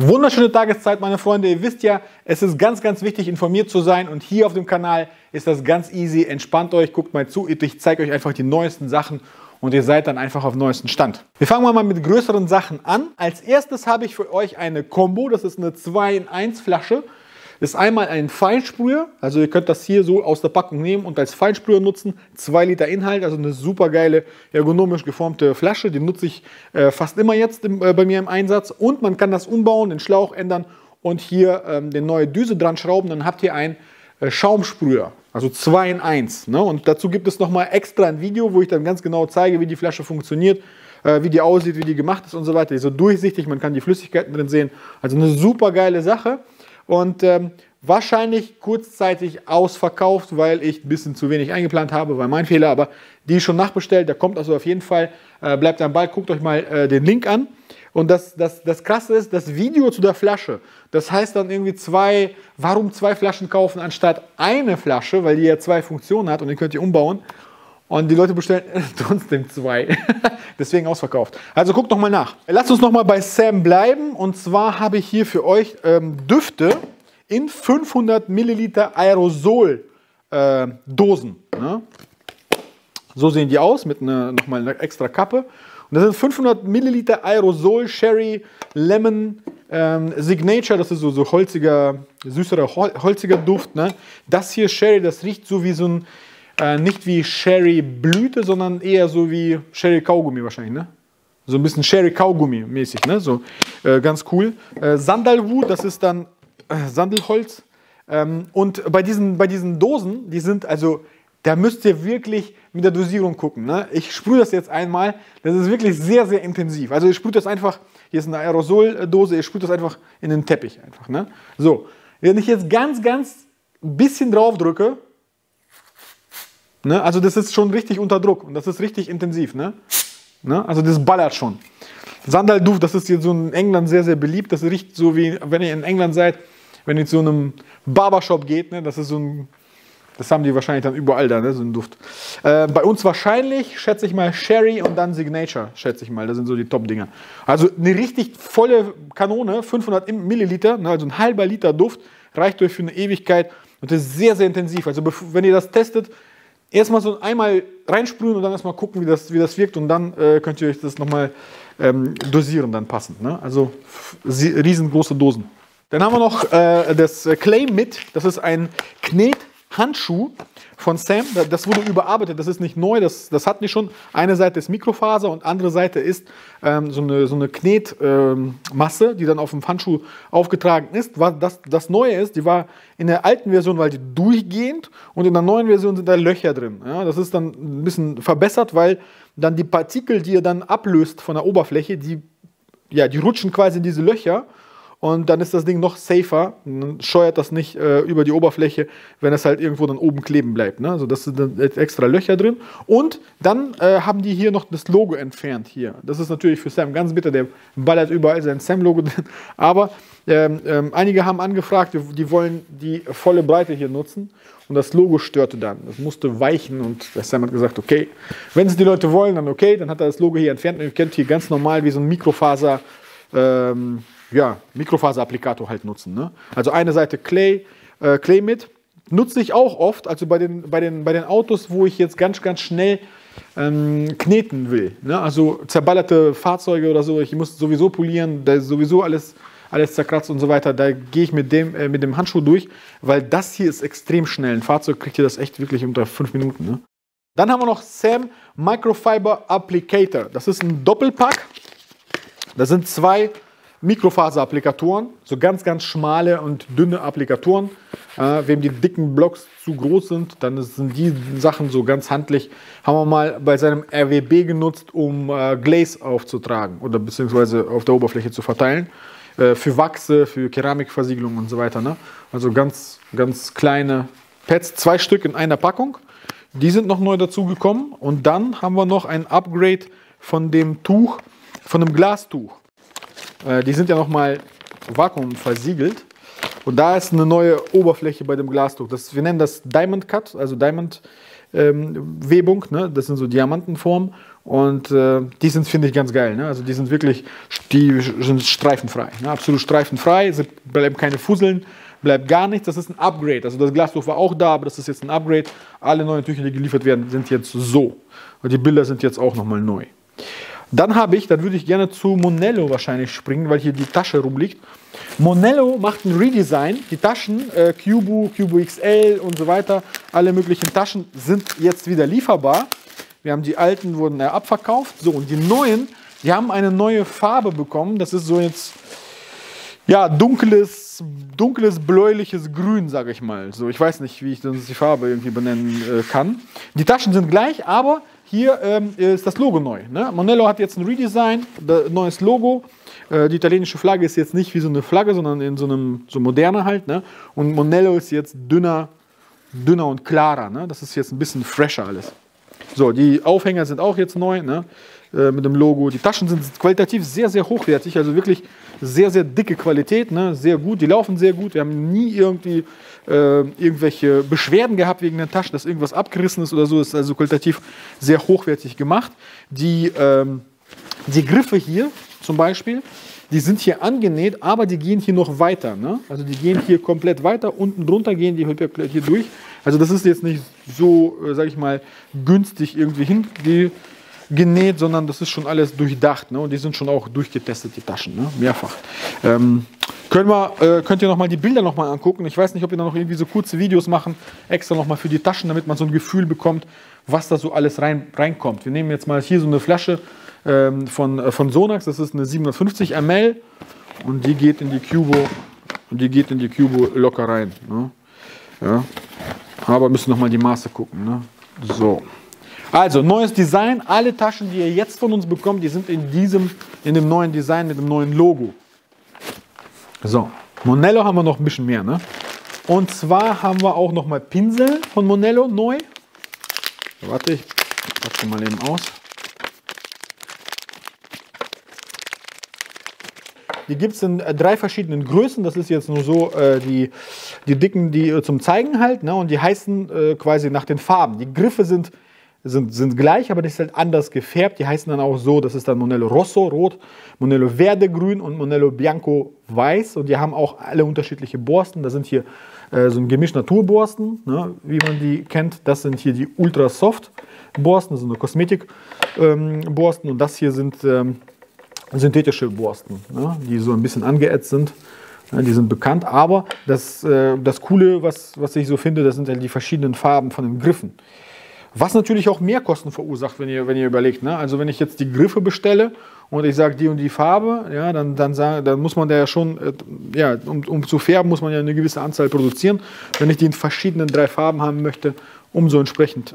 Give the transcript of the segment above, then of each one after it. Wunderschöne Tageszeit, meine Freunde. Ihr wisst ja, es ist ganz, ganz wichtig, informiert zu sein. Und hier auf dem Kanal ist das ganz easy. Entspannt euch, guckt mal zu. Ich zeige euch einfach die neuesten Sachen und ihr seid dann einfach auf neuesten Stand. Wir fangen mal mit größeren Sachen an. Als erstes habe ich für euch eine Combo. Das ist eine 2-in-1 Flasche. Das ist einmal ein Feinsprüher. Also ihr könnt das hier so aus der Packung nehmen und als Feinsprüher nutzen. 2 Liter Inhalt, also eine super geile, ergonomisch geformte Flasche. Die nutze ich fast immer jetzt bei mir im Einsatz. Und man kann das umbauen, den Schlauch ändern und hier eine neue Düse dran schrauben. Dann habt ihr einen Schaumsprüher, also 2-in-1. Ne? Und dazu gibt es nochmal extra ein Video, wo ich dann ganz genau zeige, wie die Flasche funktioniert, wie die aussieht, wie die gemacht ist und so weiter. Die ist so durchsichtig, man kann die Flüssigkeiten drin sehen. Also eine super geile Sache. Und wahrscheinlich kurzzeitig ausverkauft, weil ich ein bisschen zu wenig eingeplant habe, war mein Fehler, aber die ist schon nachbestellt, da kommt also auf jeden Fall, bleibt am Ball, guckt euch mal den Link an. Und das Krasse ist, das Video zu der Flasche, das heißt dann irgendwie warum 2 Flaschen kaufen anstatt eine Flasche, weil die ja 2 Funktionen hat und die könnt ihr umbauen. Und die Leute bestellen trotzdem 2. Deswegen ausverkauft. Also guckt nochmal nach. Lasst uns nochmal bei Sam bleiben. Und zwar habe ich hier für euch Düfte in 500 Milliliter Aerosol Dosen. Ne? So sehen die aus, mit nochmal einer extra Kappe. Und das sind 500 Milliliter Aerosol Cherry Lemon Signature. Das ist so holziger, süßerer, holziger Duft. Ne? Das hier Cherry, das riecht so wie so ein... nicht wie Sherry-Blüte, sondern eher so wie Sherry-Kaugummi wahrscheinlich, ne? So ein bisschen Sherry-Kaugummi-mäßig, ne? So, ganz cool. Sandalwood, das ist dann Sandelholz. Und bei diesen Dosen, die sind also, da müsst ihr wirklich mit der Dosierung gucken, ne? Ich sprühe das jetzt einmal, das ist wirklich sehr, sehr intensiv. Also ihr sprüht das einfach, hier ist eine Aerosoldose, ihr sprüht das einfach in den Teppich einfach, ne? So, wenn ich jetzt ganz, ganz bisschen drauf drücke, ne? Also das ist schon richtig unter Druck und das ist richtig intensiv. Ne? Ne? Also das ballert schon. Sandalduft, das ist jetzt so in England sehr, sehr beliebt. Das riecht so wie, wenn ihr in England seid, wenn ihr zu einem Barbershop geht. Ne? Das ist so ein, das haben die wahrscheinlich dann überall da, ne? So ein Duft. Bei uns wahrscheinlich, schätze ich mal, Sherry und dann Signature, schätze ich mal. Das sind so die Top-Dinger. Also eine richtig volle Kanone, 500 Milliliter, ne? Also ein halber Liter Duft, reicht euch für eine Ewigkeit und das ist sehr, sehr intensiv. Also wenn ihr das testet, erstmal so einmal reinsprühen und dann erstmal gucken, wie das wirkt und dann könnt ihr euch das nochmal dosieren, dann passend. Ne? Also riesengroße Dosen. Dann haben wir noch das Clay Mitt. Das ist ein Knethandschuh von Sam. Das wurde überarbeitet, das ist nicht neu, das hatten die schon. Eine Seite ist Mikrofaser und andere Seite ist so eine Knetmasse, die dann auf dem Handschuh aufgetragen ist. Was das Neue ist, die war in der alten Version, weil die durchgehend, und in der neuen Version sind da Löcher drin. Ja, das ist dann ein bisschen verbessert, weil dann die Partikel, die ihr dann ablöst von der Oberfläche, die rutschen quasi in diese Löcher. Und dann ist das Ding noch safer, scheuert das nicht über die Oberfläche, wenn es halt irgendwo dann oben kleben bleibt. Ne? Also das sind dann extra Löcher drin. Und dann haben die hier noch das Logo entfernt hier. Das ist natürlich für Sam ganz bitter, der ballert überall sein Sam-Logo drin. Aber einige haben angefragt, die wollen die volle Breite hier nutzen. Und das Logo störte dann. Das musste weichen und Sam hat gesagt, okay, wenn es die Leute wollen, dann okay. Dann hat er das Logo hier entfernt und ihr könnt hier ganz normal wie so ein Mikrofaser... Mikrofaser-Applikator halt nutzen. Ne? Also eine Seite Clay Mitt. Nutze ich auch oft, also bei den Autos, wo ich jetzt ganz, ganz schnell kneten will. Ne? Also zerballerte Fahrzeuge oder so, ich muss sowieso polieren, da ist sowieso alles zerkratzt und so weiter. Da gehe ich mit dem Handschuh durch, weil das hier ist extrem schnell. Ein Fahrzeug kriegt ihr das echt wirklich unter 5 Minuten. Ne? Dann haben wir noch Sam Microfiber Applicator. Das ist ein Doppelpack. Das sind 2 Mikrofaser-Applikatoren, so ganz, ganz schmale und dünne Applikatoren. Wem die dicken Blocks zu groß sind, dann sind die Sachen so ganz handlich. Haben wir mal bei seinem RWB genutzt, um Glaze aufzutragen oder beziehungsweise auf der Oberfläche zu verteilen. Für Wachse, für Keramikversiegelung und so weiter. Ne? Also ganz, ganz kleine Pads, 2 Stück in einer Packung. Die sind noch neu dazugekommen. Und dann haben wir noch ein Upgrade von dem Tuch, von einem Glastuch. Die sind ja nochmal vakuumversiegelt. Und da ist eine neue Oberfläche bei dem Glastuch. Wir nennen das Diamond Cut, also Diamond Webung. Ne? Das sind so Diamantenformen. Und die sind, finde ich, ganz geil. Ne? Also die sind wirklich, die sind streifenfrei. Ne? Absolut streifenfrei, es bleiben keine Fusseln, bleibt gar nichts. Das ist ein Upgrade. Also das Glastuch war auch da, aber das ist jetzt ein Upgrade. Alle neuen Tücher, die geliefert werden, sind jetzt so. Und die Bilder sind jetzt auch nochmal neu. Dann habe ich, dann würde ich gerne zu Monello wahrscheinlich springen, weil hier die Tasche rumliegt. Monello macht ein Redesign. Die Taschen, Cubo, Cubo XL und so weiter, alle möglichen Taschen sind jetzt wieder lieferbar. Wir haben die alten, wurden abverkauft. So, und die neuen, die haben eine neue Farbe bekommen. Das ist so jetzt, ja, dunkles, bläuliches Grün, sage ich mal. So, ich weiß nicht, wie ich das die Farbe irgendwie benennen kann. Die Taschen sind gleich, aber... Hier ist das Logo neu. Ne? Monello hat jetzt ein Redesign, neues Logo. Die italienische Flagge ist jetzt nicht wie so eine Flagge, sondern in so einem so moderner halt. Ne? Und Monello ist jetzt dünner und klarer. Ne? Das ist jetzt ein bisschen fresher alles. So, die Aufhänger sind auch jetzt neu, ne? Mit dem Logo. Die Taschen sind qualitativ sehr, sehr hochwertig. Also wirklich sehr, sehr dicke Qualität. Ne? Sehr gut. Die laufen sehr gut. Wir haben nie irgendwie irgendwelche Beschwerden gehabt wegen der Tasche, dass irgendwas abgerissen ist oder so. Das ist also qualitativ sehr hochwertig gemacht. Die Griffe hier zum Beispiel, die sind hier angenäht, aber die gehen hier noch weiter. Ne? Also die gehen hier komplett weiter. Unten drunter gehen die hier durch. Also das ist jetzt nicht so, sage ich mal, günstig irgendwie hingenäht, sondern das ist schon alles durchdacht. Ne? Und die sind schon auch durchgetestet, die Taschen, ne? Mehrfach. Könnt ihr nochmal die Bilder nochmal angucken. Ich weiß nicht, ob ihr da noch irgendwie so kurze Videos machen, extra nochmal für die Taschen, damit man so ein Gefühl bekommt, was da so alles reinkommt. Wir nehmen jetzt mal hier so eine Flasche von Sonax, das ist eine 750 ml und die geht in die Cubo locker rein. Ne? Ja. Aber müssen nochmal die Maße gucken. Ne? So. Also, neues Design. Alle Taschen, die ihr jetzt von uns bekommt, die sind in dem neuen Design mit dem neuen Logo. So, Monello haben wir noch ein bisschen mehr, ne? Und zwar haben wir auch nochmal Pinsel von Monello neu. Warte, ich packe mal eben aus. Die gibt es in drei verschiedenen Größen. Das ist jetzt nur so die dicken, die zum Zeigen halt. Ne? Und die heißen quasi nach den Farben. Die Griffe sind gleich, aber die ist halt anders gefärbt. Die heißen dann auch so, das ist dann Monello Rosso, rot, Monello Verde, grün und Monello Bianco, weiß. Und die haben auch alle unterschiedliche Borsten. Da sind hier so ein Gemisch Naturborsten, ne? Wie man die kennt. Das sind hier die Ultra Soft Borsten, so eine Kosmetik Borsten. Und das hier sind... synthetische Borsten, ne, die so ein bisschen angeätzt sind, ne, die sind bekannt, aber das Coole, was ich so finde, das sind halt die verschiedenen Farben von den Griffen. Was natürlich auch mehr Kosten verursacht, wenn ihr überlegt, ne? Also wenn ich jetzt die Griffe bestelle und ich sage die und die Farbe, ja, dann muss man da ja schon, ja, um zu färben, muss man ja eine gewisse Anzahl produzieren. Wenn ich die in verschiedenen drei Farben haben möchte, umso entsprechend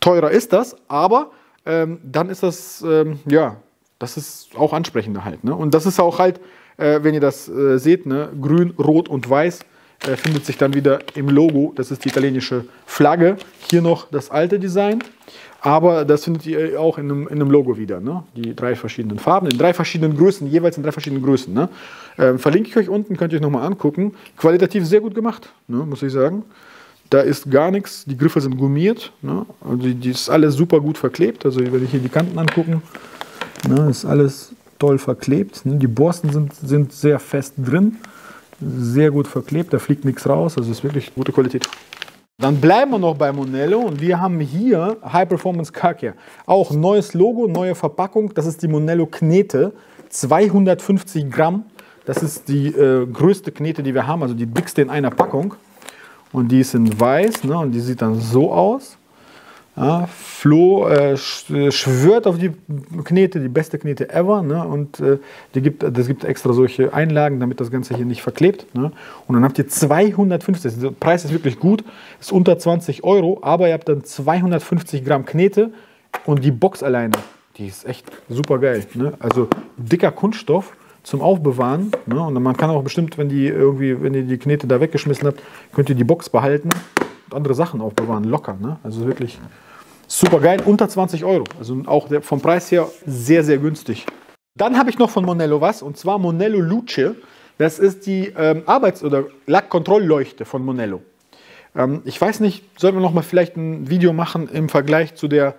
teurer ist das, aber dann ist das, ja, das ist auch ansprechender halt. Ne? Und das ist auch halt, wenn ihr das seht, ne? Grün, Rot und Weiß findet sich dann wieder im Logo. Das ist die italienische Flagge. Hier noch das alte Design. Aber das findet ihr auch in einem Logo wieder. Ne? Die drei verschiedenen Farben, in drei verschiedenen Größen, jeweils in drei verschiedenen Größen. Ne? Verlinke ich euch unten, könnt ihr euch nochmal angucken. Qualitativ sehr gut gemacht, ne? Muss ich sagen. Da ist gar nichts. Die Griffe sind gummiert. Ne? Also die ist alles super gut verklebt. Also wenn ich hier die Kanten angucken... Ne, ist alles toll verklebt. Ne? Die Borsten sind sehr fest drin, sehr gut verklebt, da fliegt nichts raus, also ist wirklich gute Qualität. Dann bleiben wir noch bei Monello und wir haben hier High Performance Car Care. Auch neues Logo, neue Verpackung, das ist die Monello Knete, 250 Gramm. Das ist die größte Knete, die wir haben, also die dickste in einer Packung. Und die ist in weiß, ne? Und die sieht dann so aus. Ja, Flo schwört auf die Knete, die beste Knete ever, ne? Und das gibt extra solche Einlagen, damit das Ganze hier nicht verklebt, ne? Und dann habt ihr 250, der Preis ist wirklich gut, ist unter 20 €, aber ihr habt dann 250 Gramm Knete und die Box alleine, die ist echt super geil, ne? Also dicker Kunststoff zum Aufbewahren, ne? Und man kann auch bestimmt, wenn ihr die Knete da weggeschmissen habt, könnt ihr die Box behalten und andere Sachen aufbewahren, locker, ne? Also wirklich... Super geil, unter 20 €. Also auch vom Preis her sehr, sehr günstig. Dann habe ich noch von Monello was, und zwar Monello Luce. Das ist die Arbeits- oder Lackkontrollleuchte von Monello. Ich weiß nicht, sollten wir noch mal vielleicht ein Video machen im Vergleich zu der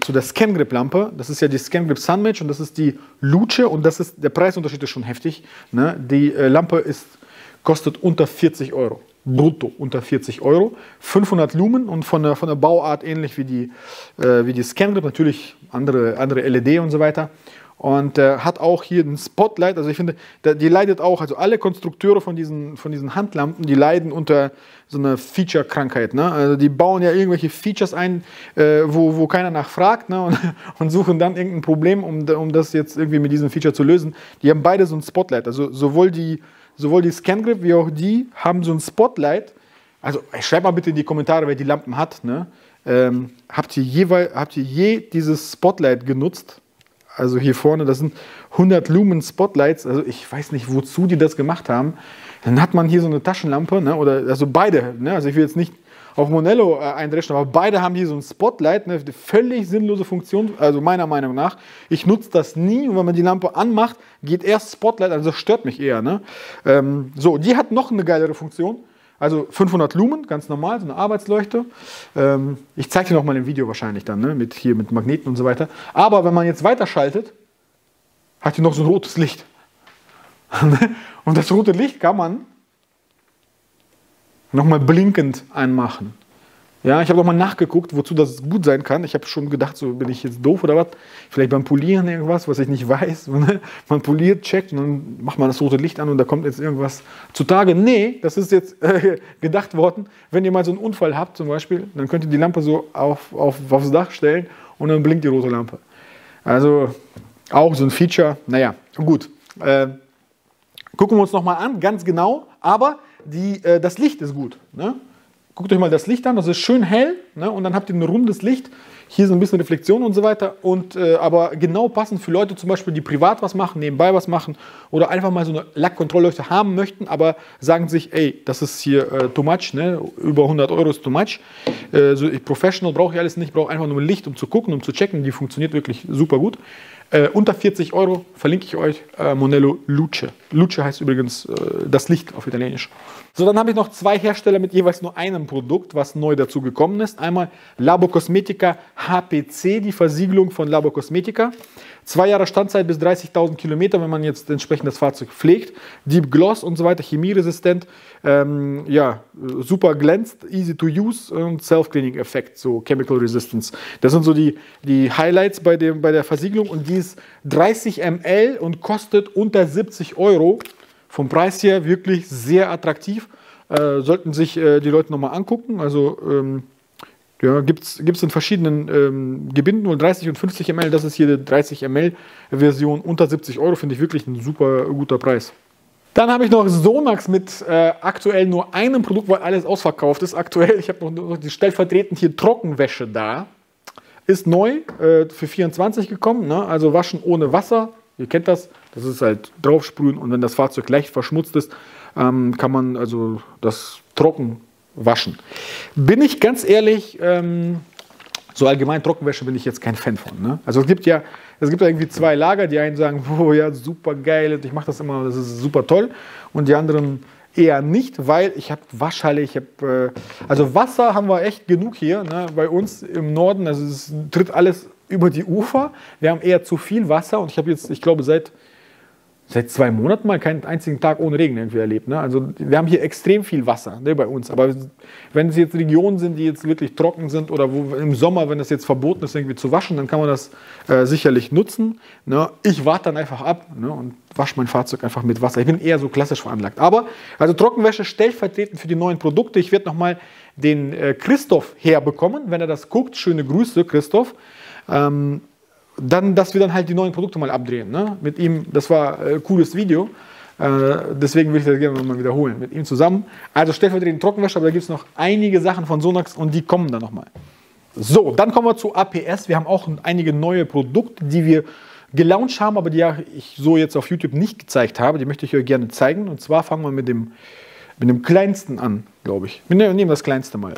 zu der Scangrip-Lampe. Das ist ja die Scangrip Sun-Match und das ist die Luce und das ist, der Preisunterschied ist schon heftig. Ne? Die Lampe ist, kostet unter 40 Euro. Brutto unter 40 Euro, 500 Lumen und von der Bauart ähnlich wie die Scangrip, natürlich andere LED und so weiter. Und hat auch hier ein Spotlight, also ich finde, die leidet auch, also alle Konstrukteure von diesen Handlampen, die leiden unter so einer Feature-Krankheit. Ne? Also die bauen ja irgendwelche Features ein, wo keiner nachfragt, ne? und suchen dann irgendein Problem, um das jetzt irgendwie mit diesem Feature zu lösen. Die haben beide so ein Spotlight, also sowohl die Scangrip wie auch die haben so ein Spotlight. Also schreibt mal bitte in die Kommentare, wer die Lampen hat. Ne? Habt ihr je dieses Spotlight genutzt? Also hier vorne, das sind 100 Lumen Spotlights. Also ich weiß nicht, wozu die das gemacht haben. Dann hat man hier so eine Taschenlampe, ne? Oder also beide. Ne? Also ich will jetzt nicht auf Monello eindreschen, aber beide haben hier so ein Spotlight. Ne? Völlig sinnlose Funktion, also meiner Meinung nach. Ich nutze das nie. Und wenn man die Lampe anmacht, geht erst Spotlight. Also das stört mich eher. Ne? So, die hat noch eine geilere Funktion. Also 500 Lumen, ganz normal, so eine Arbeitsleuchte. Ich zeige dir nochmal im Video wahrscheinlich dann, ne? mit Magneten und so weiter. Aber wenn man jetzt weiterschaltet, hat die noch so ein rotes Licht. Und das rote Licht kann man nochmal blinkend anmachen. Ja, ich habe nochmal nachgeguckt, wozu das gut sein kann. Ich habe schon gedacht, so bin ich jetzt doof oder was? Vielleicht beim Polieren irgendwas, was ich nicht weiß. Man poliert, checkt und dann macht man das rote Licht an und da kommt jetzt irgendwas zutage. Nee, das ist jetzt gedacht worden. Wenn ihr mal so einen Unfall habt zum Beispiel, dann könnt ihr die Lampe so aufs Dach stellen und dann blinkt die rote Lampe. Also auch so ein Feature. Naja, gut. Gucken wir uns nochmal an, ganz genau. Aber das Licht ist gut, ne? Guckt euch mal das Licht an, das ist schön hell, ne? Und dann habt ihr ein rundes Licht, hier so ein bisschen Reflexion und so weiter, und, aber genau passend für Leute zum Beispiel, die privat was machen, nebenbei was machen oder einfach mal so eine Lackkontrollleuchte haben möchten, aber sagen sich, ey, das ist hier too much, ne? Über 100 Euro ist too much, so, Professional brauche ich alles nicht, brauche einfach nur Licht, um zu gucken, um zu checken, die funktioniert wirklich super gut. Unter 40 Euro verlinke ich euch Monello Luce. Luce heißt übrigens das Licht auf Italienisch. So, dann habe ich noch zwei Hersteller mit jeweils nur einem Produkt, was neu dazu gekommen ist. Einmal Labocosmetica HPC, die Versiegelung von Labocosmetica. 2 Jahre Standzeit bis 30.000 Kilometer, wenn man jetzt entsprechend das Fahrzeug pflegt. Deep Gloss und so weiter, chemieresistent. Ja, super glänzt, easy to use und Self-Cleaning-Effekt, so Chemical Resistance. Das sind so die Highlights bei der Versiegelung, und die ist 30 ml und kostet unter 70 Euro. Vom Preis her wirklich sehr attraktiv. Sollten sich die Leute nochmal angucken. Also ja, gibt's in verschiedenen Gebinden, und 30 und 50 ml, das ist hier die 30 ml Version unter 70 Euro, finde ich wirklich ein super guter Preis. Dann habe ich noch Sonax mit aktuell nur einem Produkt, weil alles ausverkauft ist aktuell. Ich habe noch die stellvertretend hier Trockenwäsche da. Ist neu, für 24 gekommen, ne? Also waschen ohne Wasser. Ihr kennt das, das ist halt draufsprühen, und wenn das Fahrzeug leicht verschmutzt ist, kann man also das trocken waschen. Bin ich ganz ehrlich, so allgemein Trockenwäsche bin ich jetzt kein Fan von. Ne? Also es gibt ja irgendwie zwei Lager, die einen sagen, oh ja, super geil, ich mache das immer, das ist super toll, und die anderen eher nicht, weil ich habe Waschhalle, also Wasser haben wir echt genug hier, ne, bei uns im Norden, also es tritt alles über die Ufer, wir haben eher zu viel Wasser, und ich habe jetzt, ich glaube, seit 2 Monaten mal keinen einzigen Tag ohne Regen irgendwie erlebt. Ne? Also wir haben hier extrem viel Wasser, ne, bei uns. Aber wenn es jetzt Regionen sind, die jetzt wirklich trocken sind, oder wo im Sommer, wenn das jetzt verboten ist, irgendwie zu waschen, dann kann man das sicherlich nutzen. Ne? Ich warte dann einfach ab, ne, und wasche mein Fahrzeug einfach mit Wasser. Ich bin eher so klassisch veranlagt. Aber also Trockenwäsche stellvertretend für die neuen Produkte. Ich werde nochmal den Christoph herbekommen, wenn er das guckt. Schöne Grüße, Christoph. Dann, dass wir dann halt die neuen Produkte mal abdrehen. Ne? Mit ihm, das war ein cooles Video, deswegen will ich das gerne nochmal wiederholen, mit ihm zusammen. Also stellvertretend Trockenwäsche, aber da gibt es noch einige Sachen von Sonax, und die kommen dann nochmal. So, dann kommen wir zu APS. Wir haben auch einige neue Produkte, die wir gelauncht haben, aber die ich so jetzt auf YouTube nicht gezeigt habe. Die möchte ich euch gerne zeigen, und zwar fangen wir mit dem kleinsten an, glaube ich. Wir nehmen das kleinste mal.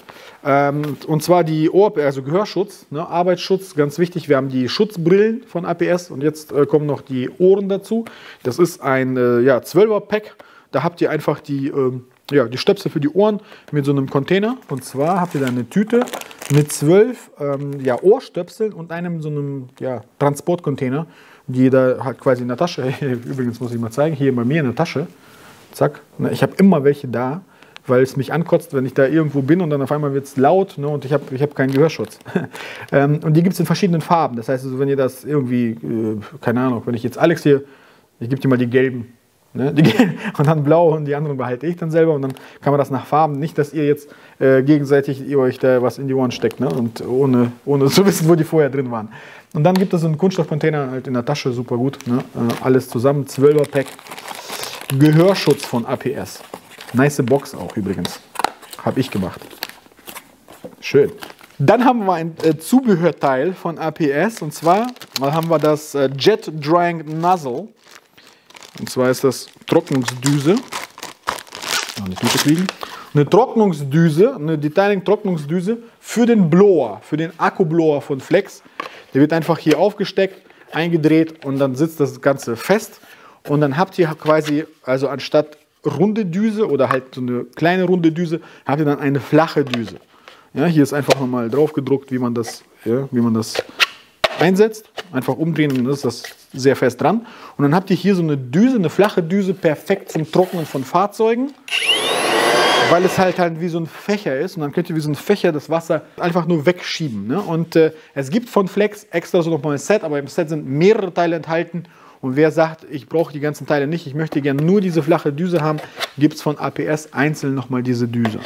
Und zwar die OAP, also Gehörschutz, ne, Arbeitsschutz, ganz wichtig. Wir haben die Schutzbrillen von APS, und jetzt kommen noch die Ohren dazu. Das ist ein 12er-Pack. Da habt ihr einfach die ja, die Stöpsel für die Ohren mit so einem Container. Und zwar habt ihr da eine Tüte mit 12 Ohrstöpseln und einem so einem Transportcontainer. Jeder halt quasi in der Tasche. Übrigens muss ich mal zeigen, hier bei mir in der Tasche. Zack. Ich habe immer welche da, weil es mich ankotzt, wenn ich da irgendwo bin und dann auf einmal wird es laut, ne, und ich hab keinen Gehörschutz. Und die gibt es in verschiedenen Farben. Das heißt, also, wenn ihr das irgendwie, keine Ahnung, wenn ich jetzt Alex hier, ich gebe dir mal die gelben, ne, die gelben und dann blaue und die anderen behalte ich dann selber und dann kann man das nach Farben, nicht, dass ihr jetzt gegenseitig euch da was in die Ohren steckt, ne, und ohne zu wissen, wo die vorher drin waren. Und dann gibt es so einen Kunststoffcontainer halt in der Tasche, super gut, ne, alles zusammen, 12er Pack, Gehörschutz von APS. Nice Box auch übrigens. Habe ich gemacht. Schön. Dann haben wir ein Zubehörteil von APS. Und zwar haben wir das Jet Drying Nozzle. Und zwar ist das Trocknungsdüse. Eine Tüte kriegen. Eine Trocknungsdüse, eine Detailing-Trocknungsdüse für den Blower, für den Akkublower von Flex. Der wird einfach hier aufgesteckt, eingedreht und dann sitzt das Ganze fest. Und dann habt ihr quasi, also anstatt runde Düse oder halt so eine kleine runde Düse, habt ihr dann eine flache Düse. Ja, hier ist einfach nochmal drauf gedruckt, wie man das einsetzt. Einfach umdrehen und dann ist das sehr fest dran. Und dann habt ihr hier so eine Düse, eine flache Düse, perfekt zum Trocknen von Fahrzeugen, weil es halt wie so ein Fächer ist. Und dann könnt ihr wie so ein Fächer das Wasser einfach nur wegschieben. Ne? Und es gibt von Flex extra so nochmal ein Set, aber im Set sind mehrere Teile enthalten. Und wer sagt, ich brauche die ganzen Teile nicht, ich möchte gerne nur diese flache Düse haben, gibt es von APS einzeln nochmal diese Düse.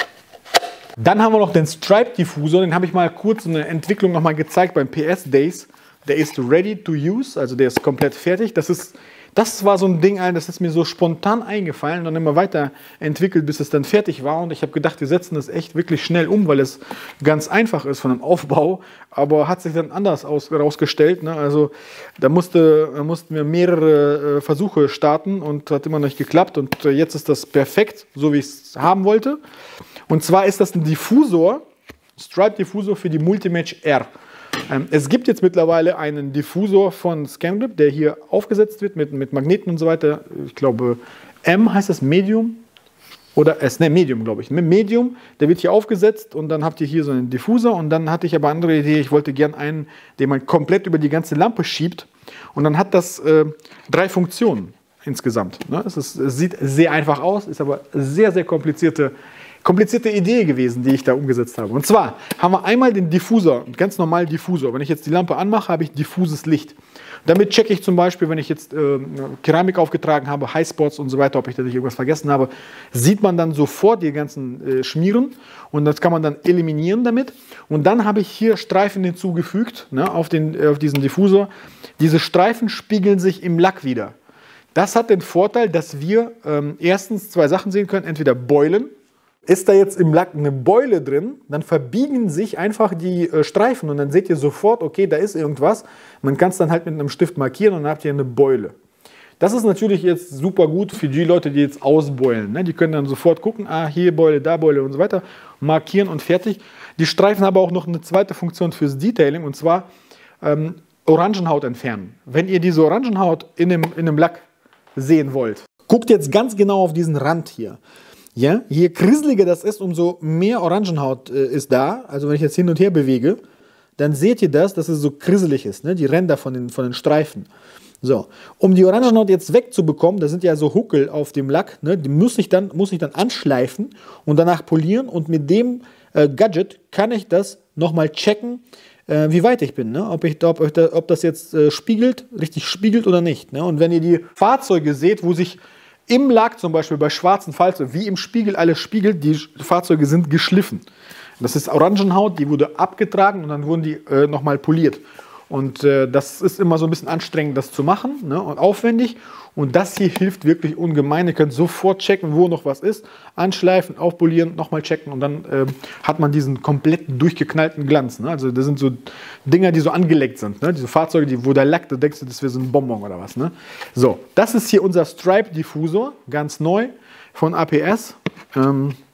Dann haben wir noch den Stripe-Diffuser, den habe ich mal kurz in der Entwicklung nochmal gezeigt beim PS Days. Der ist ready to use, also der ist komplett fertig. Das war so ein Ding, das ist mir so spontan eingefallen und dann immer weiterentwickelt, bis es dann fertig war. Und ich habe gedacht, wir setzen das echt wirklich schnell um, weil es ganz einfach ist von dem Aufbau. Aber hat sich dann anders rausgestellt. Ne? Also da mussten wir mehrere Versuche starten und hat immer noch nicht geklappt. Und jetzt ist das perfekt, so wie ich es haben wollte. Und zwar ist das ein Diffusor, Stripe-Diffusor für die Multimatch R. Es gibt jetzt mittlerweile einen Diffusor von Scangrip, der hier aufgesetzt wird mit Magneten und so weiter. Ich glaube, M heißt das, Medium oder S, ne, Medium glaube ich. Medium, der wird hier aufgesetzt und dann habt ihr hier so einen Diffusor und dann hatte ich aber eine andere Idee. Ich wollte gern einen, den man komplett über die ganze Lampe schiebt und dann hat das 3 Funktionen insgesamt. Ne? Es sieht sehr einfach aus, ist aber sehr, sehr komplizierte Idee gewesen, die ich da umgesetzt habe. Und zwar haben wir einmal den Diffusor, ganz normal Diffusor. Wenn ich jetzt die Lampe anmache, habe ich diffuses Licht. Damit checke ich zum Beispiel, wenn ich jetzt Keramik aufgetragen habe, Highspots und so weiter, ob ich da nicht irgendwas vergessen habe, sieht man dann sofort die ganzen Schmieren und das kann man dann eliminieren damit. Und dann habe ich hier Streifen hinzugefügt, ne, auf diesen Diffusor. Diese Streifen spiegeln sich im Lack wieder. Das hat den Vorteil, dass wir erstens 2 Sachen sehen können, entweder Beulen. Ist da jetzt im Lack eine Beule drin, dann verbiegen sich einfach die Streifen und dann seht ihr sofort, okay, da ist irgendwas. Man kann es dann halt mit einem Stift markieren und dann habt ihr eine Beule. Das ist natürlich jetzt super gut für die Leute, die jetzt ausbeulen. Ne? Die können dann sofort gucken, ah, hier Beule, da Beule und so weiter, markieren und fertig. Die Streifen haben aber auch noch eine zweite Funktion fürs Detailing und zwar Orangenhaut entfernen. Wenn ihr diese Orangenhaut in dem Lack sehen wollt, guckt jetzt ganz genau auf diesen Rand hier. Ja, je grisseliger das ist, umso mehr Orangenhaut ist da. Also wenn ich jetzt hin und her bewege, dann seht ihr das, dass es so grisselig ist, ne? Die Ränder von den Streifen. So, um die Orangenhaut jetzt wegzubekommen, da sind ja so Huckel auf dem Lack, ne? Die muss ich dann anschleifen und danach polieren. Und mit dem Gadget kann ich das nochmal checken, wie weit ich bin, ne? Ob das jetzt richtig spiegelt oder nicht. Ne? Und wenn ihr die Fahrzeuge seht, wo sich im Lack zum Beispiel bei schwarzen Fahrzeugen, wie im Spiegel alles spiegelt, die Fahrzeuge sind geschliffen. Das ist Orangenhaut, die wurde abgetragen und dann wurden die nochmal poliert. Und das ist immer so ein bisschen anstrengend, das zu machen, ne, und aufwendig. Und das hier hilft wirklich ungemein. Ihr könnt sofort checken, wo noch was ist. Anschleifen, aufpolieren, nochmal checken und dann hat man diesen komplett durchgeknallten Glanz. Ne? Also das sind so Dinger, die so angeleckt sind. Ne? Diese Fahrzeuge, wo der Lack, da denkst du, das wäre so ein Bonbon oder was. Ne? So, das ist hier unser Stripe-Diffusor, ganz neu von APS.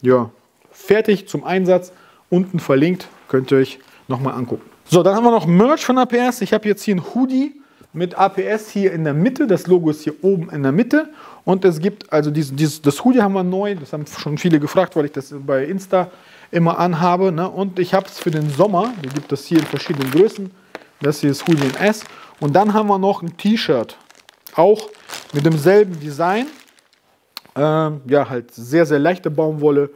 Ja, fertig zum Einsatz. Unten verlinkt, könnt ihr euch nochmal angucken. So, dann haben wir noch Merch von APS. Ich habe jetzt hier ein Hoodie mit APS hier in der Mitte. Das Logo ist hier oben in der Mitte. Und es gibt also das Hoodie haben wir neu. Das haben schon viele gefragt, weil ich das bei Insta immer anhabe. Ne? Und ich habe es für den Sommer. Hier gibt es hier in verschiedenen Größen. Das hier ist Hoodie in S. Und dann haben wir noch ein T-Shirt. Auch mit demselben Design. Ja, halt sehr, sehr leichte Baumwolle.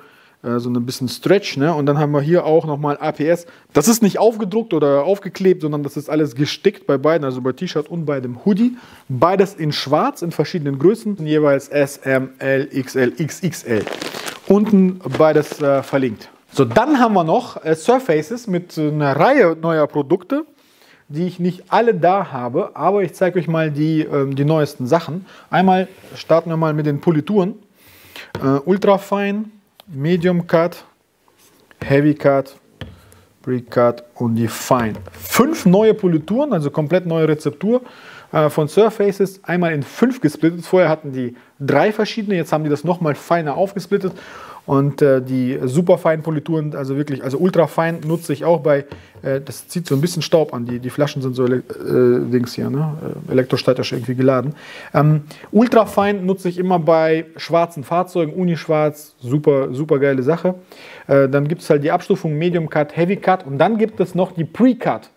So ein bisschen Stretch, ne? Und dann haben wir hier auch nochmal APS. Das ist nicht aufgedruckt oder aufgeklebt, sondern das ist alles gestickt bei beiden, also bei T-Shirt und bei dem Hoodie. Beides in schwarz, in verschiedenen Größen, jeweils S, M, L, XL, XXL. Unten beides verlinkt. So, dann haben wir noch Surfaces mit einer Reihe neuer Produkte, die ich nicht alle da habe, aber ich zeige euch mal die neuesten Sachen. Einmal starten wir mal mit den Polituren. Ultrafein, Medium Cut, Heavy Cut, Pre-Cut und die Fine. 5 neue Polituren, also komplett neue Rezeptur von Surfaces. Einmal in 5 gesplittet. Vorher hatten die 3 verschiedene, jetzt haben die das nochmal feiner aufgesplittet. Und die super feinen Polituren, also wirklich, also ultra fein nutze ich auch bei, das zieht so ein bisschen Staub an, die Flaschen sind so Dings hier, ne? Elektrostatisch irgendwie geladen. Ultra fein nutze ich immer bei schwarzen Fahrzeugen, Unischwarz, super, super geile Sache. Dann gibt es halt die Abstufung Medium Cut, Heavy Cut und dann gibt es noch die Pre-Cut.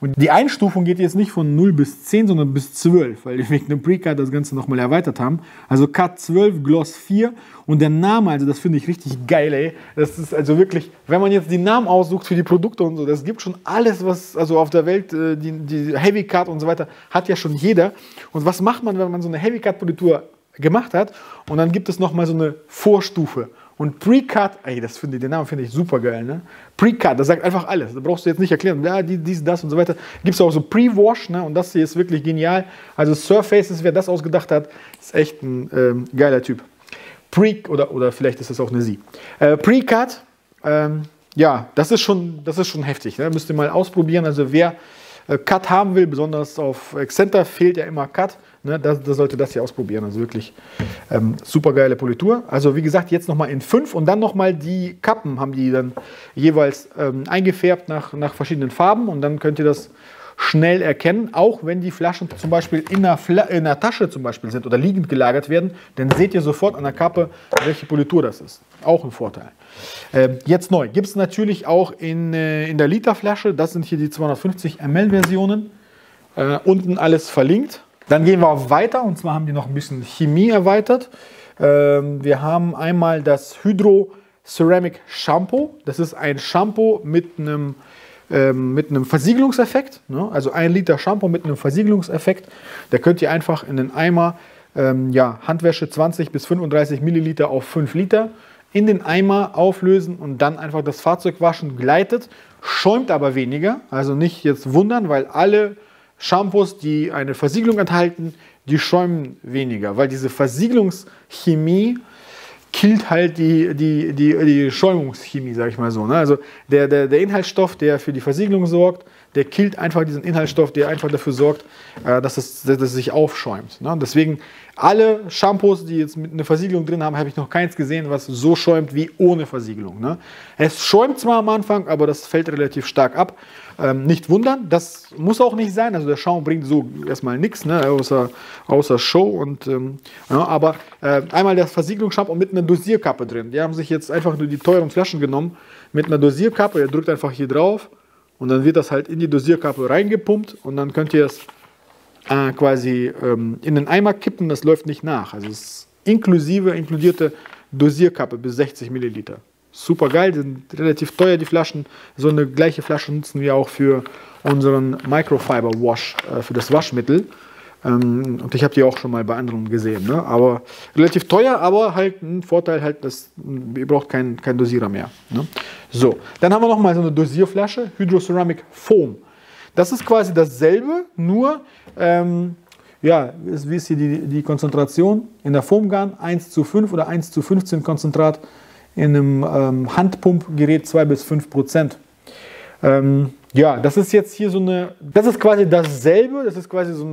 Und die Einstufung geht jetzt nicht von 0 bis 10, sondern bis 12, weil wir wegen dem Pre-Cut das Ganze nochmal erweitert haben. Also Cut 12, Gloss 4 und der Name, also das finde ich richtig geil, ey. Das ist also wirklich, wenn man jetzt die Namen aussucht für die Produkte und so, das gibt schon alles, was also auf der Welt, die Heavy Cut und so weiter, hat ja schon jeder. Und was macht man, wenn man so eine Heavy Cut Politur gemacht hat und dann gibt es nochmal so eine Vorstufe? Und Pre-Cut, ey, den Namen finde ich super geil, ne? Pre-Cut, das sagt einfach alles. Da brauchst du jetzt nicht erklären, ja, dies, das und so weiter. Gibt es auch so Pre-Wash, ne? Und das hier ist wirklich genial. Also Surfaces, wer das ausgedacht hat, ist echt ein geiler Typ. Oder vielleicht ist das auch eine Sie. Pre-Cut, ja, das ist schon heftig, ne? Müsst ihr mal ausprobieren. Also wer Cut haben will, besonders auf Accenter fehlt ja immer Cut. Ne, das sollte das hier ausprobieren, also wirklich super geile Politur. Also wie gesagt, jetzt nochmal in 5 und dann nochmal die Kappen haben die dann jeweils eingefärbt nach verschiedenen Farben und dann könnt ihr das schnell erkennen, auch wenn die Flaschen zum Beispiel in einer Tasche zum Beispiel sind oder liegend gelagert werden, dann seht ihr sofort an der Kappe, welche Politur das ist. Auch ein Vorteil. Jetzt neu, gibt es natürlich auch in der Literflasche, das sind hier die 250 ml Versionen, unten alles verlinkt. Dann gehen wir weiter und zwar haben die noch ein bisschen Chemie erweitert. Wir haben einmal das Hydro Ceramic Shampoo. Das ist ein Shampoo mit einem Versiegelungseffekt. Ne? Also 1 Liter Shampoo mit einem Versiegelungseffekt. Da könnt ihr einfach in den Eimer Handwäsche 20 bis 35 Milliliter auf 5 Liter in den Eimer auflösen und dann einfach das Fahrzeug waschen. Gleitet, schäumt aber weniger. Also nicht jetzt wundern, weil alle Shampoos, die eine Versiegelung enthalten, die schäumen weniger, weil diese Versiegelungschemie killt halt die Schäumungschemie, sag ich mal so. Ne? Also der Inhaltsstoff, der für die Versiegelung sorgt, der killt einfach diesen Inhaltsstoff, der einfach dafür sorgt, dass es sich aufschäumt. Ne? Deswegen alle Shampoos, die jetzt mit einer Versiegelung drin haben, habe ich noch keins gesehen, was so schäumt wie ohne Versiegelung. Ne? Es schäumt zwar am Anfang, aber das fällt relativ stark ab. Nicht wundern, das muss auch nicht sein. Also der Schaum bringt so erstmal nichts, ne? außer Show. Und, ja, aber einmal das Versiegelungsshampoo mit einer Dosierkappe drin. Die haben sich jetzt einfach nur die teuren Flaschen genommen mit einer Dosierkappe. Ihr drückt einfach hier drauf und dann wird das halt in die Dosierkappe reingepumpt und dann könnt ihr es quasi in den Eimer kippen. Das läuft nicht nach. Also es ist inkludierte Dosierkappe bis 60 Milliliter. Super geil, sind relativ teuer die Flaschen. So eine gleiche Flasche nutzen wir auch für unseren Microfiber Wash, für das Waschmittel. Und ich habe die auch schon mal bei anderen gesehen. Ne? Aber relativ teuer, aber halt ein Vorteil, halt, dass ihr braucht keinen Dosierer mehr. Ne? So, dann haben wir nochmal so eine Dosierflasche, Hydro Ceramic Foam. Das ist quasi dasselbe, nur ja, wie ist hier die Konzentration? In der Foamgun 1:5 oder 1:15 Konzentrat. In einem Handpumpgerät 2 bis 5%. Ja, das ist jetzt hier so eine, das ist quasi dasselbe, das ist quasi so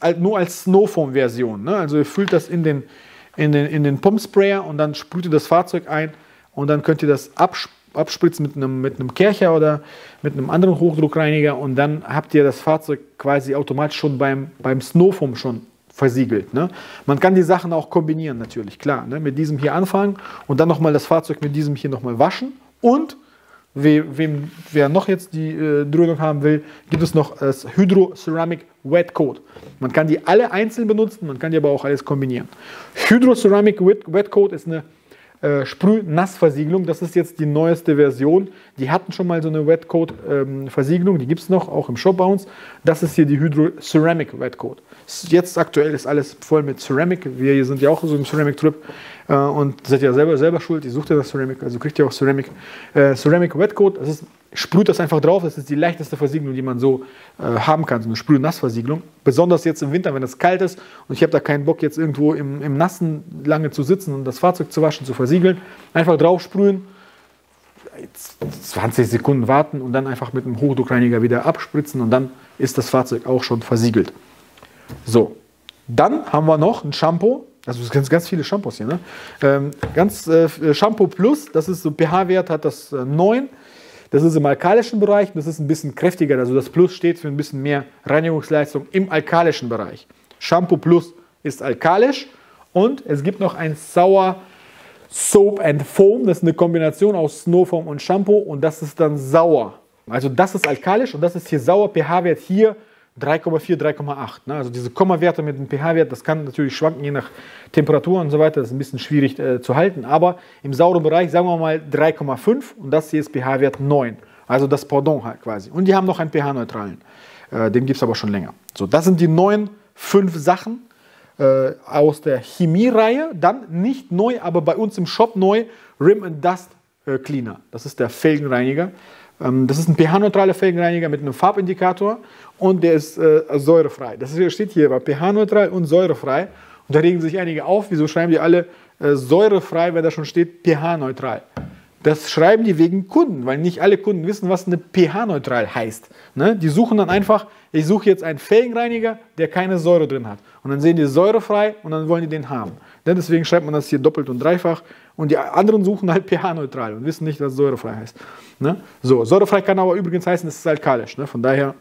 ein, nur als Snowfoam-Version. Ne? Also ihr füllt das in den Pumpsprayer und dann sprüht ihr das Fahrzeug ein und dann könnt ihr das abspritzen mit einem Kercher oder mit einem anderen Hochdruckreiniger und dann habt ihr das Fahrzeug quasi automatisch schon beim Snowfoam schon versiegelt. Ne? Man kann die Sachen auch kombinieren natürlich, klar. Ne? Mit diesem hier anfangen und dann nochmal das Fahrzeug mit diesem hier nochmal waschen und wer noch jetzt die Dröhnung haben will, gibt es noch das Hydro Ceramic Wet Coat. Man kann die alle einzeln benutzen, man kann die aber auch alles kombinieren. Hydro Ceramic Wet Coat ist eine Sprüh-Nass-Versiegelung. Das ist jetzt die neueste Version. Die hatten schon mal so eine Wet Coat Versiegelung, die gibt es noch, auch im Shop bei uns. Das ist hier die Hydro Ceramic Wet Coat. Jetzt aktuell ist alles voll mit Ceramic. Wir sind ja auch so im Ceramic-Trip und seid ja selber schuld. Ihr sucht ja das Ceramic, also kriegt ihr auch Ceramic. Ceramic Wet Coat, das ist, sprüht das einfach drauf. Das ist die leichteste Versiegelung, die man so haben kann, so eine Sprüh-Nass-Versiegelung. Besonders jetzt im Winter, wenn es kalt ist und ich habe da keinen Bock, jetzt irgendwo im Nassen lange zu sitzen und das Fahrzeug zu waschen, zu versiegeln. Einfach drauf sprühen, 20 Sekunden warten und dann einfach mit einem Hochdruckreiniger wieder abspritzen und dann ist das Fahrzeug auch schon versiegelt. So, dann haben wir noch ein Shampoo. Also es gibt ganz viele Shampoos hier. Ne? Shampoo Plus, das ist so pH-Wert, hat das 9. Das ist im alkalischen Bereich, das ist ein bisschen kräftiger. Also das Plus steht für ein bisschen mehr Reinigungsleistung im alkalischen Bereich. Shampoo Plus ist alkalisch und es gibt noch ein Sour Soap and Foam. Das ist eine Kombination aus Snowfoam und Shampoo und das ist dann sauer. Also das ist alkalisch und das ist hier sauer. pH-Wert hier 3,4, 3,8. Ne? Also diese Kommawerte mit dem pH-Wert, das kann natürlich schwanken je nach Temperatur und so weiter. Das ist ein bisschen schwierig zu halten, aber im sauren Bereich sagen wir mal 3,5 und das hier ist pH-Wert 9. Also das Pendant halt quasi. Und die haben noch einen pH-neutralen. Den gibt es aber schon länger. So, das sind die neuen 5 Sachen aus der Chemie-Reihe. Dann nicht neu, aber bei uns im Shop neu, Rim and Dust Cleaner. Das ist der Felgenreiniger. Das ist ein pH-neutraler Felgenreiniger mit einem Farbindikator und der ist säurefrei. Das steht hier, aber pH-neutral und säurefrei. Und da regen sich einige auf, wieso schreiben die alle säurefrei, wenn da schon steht pH-neutral. Das schreiben die wegen Kunden, weil nicht alle Kunden wissen, was eine pH-neutral heißt. Ne? Die suchen dann einfach, ich suche jetzt einen Felgenreiniger, der keine Säure drin hat. Und dann sehen die säurefrei und dann wollen die den haben. Deswegen schreibt man das hier doppelt und dreifach. Und die anderen suchen halt pH-neutral und wissen nicht, was säurefrei heißt. Ne? So, säurefrei kann aber übrigens heißen, es ist alkalisch. Ne? Von daher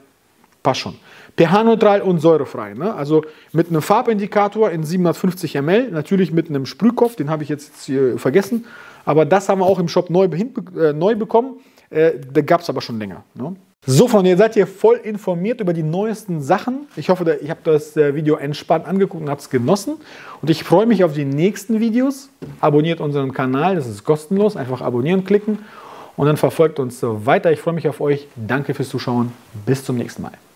passt schon. pH-neutral und säurefrei. Ne? Also mit einem Farbindikator in 750 ml. Natürlich mit einem Sprühkopf, den habe ich jetzt hier vergessen. Aber das haben wir auch im Shop neu bekommen. Da gab es aber schon länger. Ne? So, Freunde, jetzt seid ihr voll informiert über die neuesten Sachen. Ich hoffe, ihr habt das Video entspannt angeguckt und habt es genossen. Und ich freue mich auf die nächsten Videos. Abonniert unseren Kanal, das ist kostenlos. Einfach abonnieren klicken und dann verfolgt uns weiter. Ich freue mich auf euch. Danke fürs Zuschauen. Bis zum nächsten Mal.